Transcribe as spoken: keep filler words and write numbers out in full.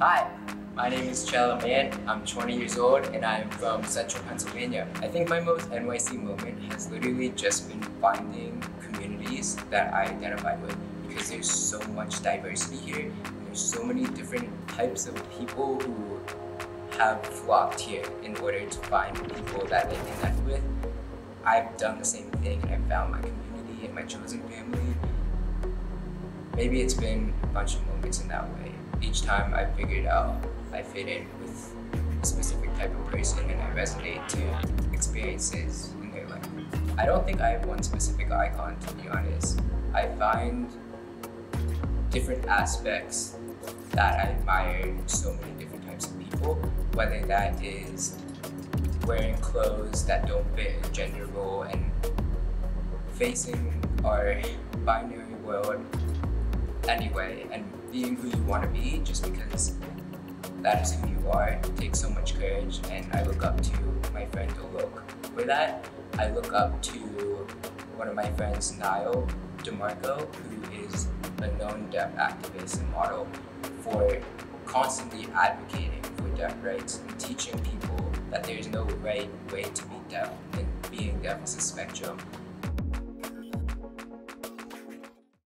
Hi, my name is Chella Man. I'm twenty years old and I am from Central Pennsylvania. I think my most N Y C moment has literally just been finding communities that I identify with, because there's so much diversity here. There's so many different types of people who have flocked here in order to find people that they connect with. I've done the same thing and I found my community and my chosen family. Maybe it's been a bunch of moments in that way. Each time I figured out I fit in with a specific type of person and I resonate to experiences in their life. I don't think I have one specific icon, to be honest. I find different aspects that I admire in so many different types of people, whether that is wearing clothes that don't fit a gender role and facing our binary world anyway, and being who you want to be just because that is who you are. It takes so much courage, and I look up to my friend Oloke for that. I look up to one of my friends, Niall DeMarco, who is a known deaf activist and model for constantly advocating for deaf rights and teaching people that there is no right way to be deaf, and being deaf is a spectrum.